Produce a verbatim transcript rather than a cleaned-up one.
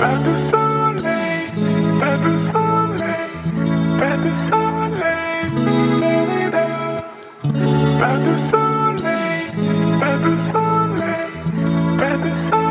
Pas de soleil, pas de soleil, pas de soleil, pas de soleil, pas de soleil, pas de soleil.